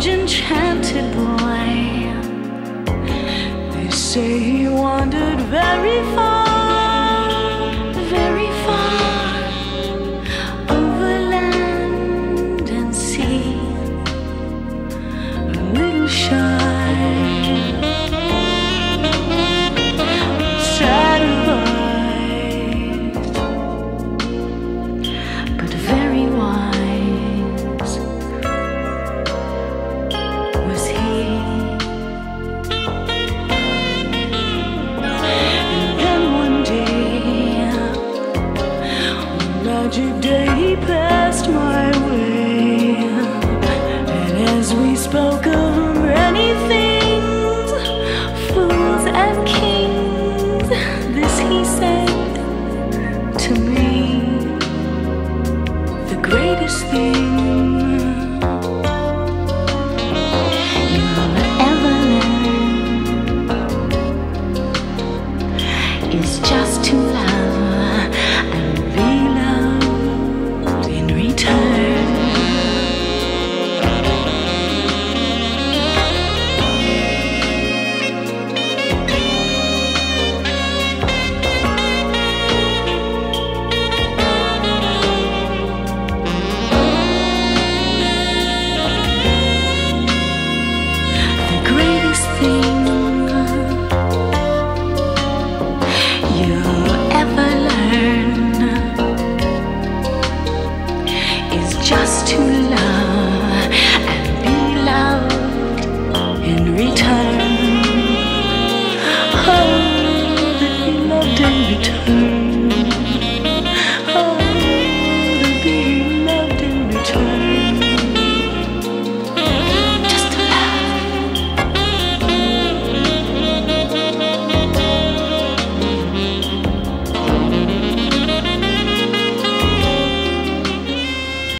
large enchanted boy. They say he wandered very far, very far, over land and sea. A little shy, satisfied, but very wise. Today he passed my way, and as we spoke of many things, fools and kings, this he said to me: the greatest thing you'll ever learn is just to love. Thank you.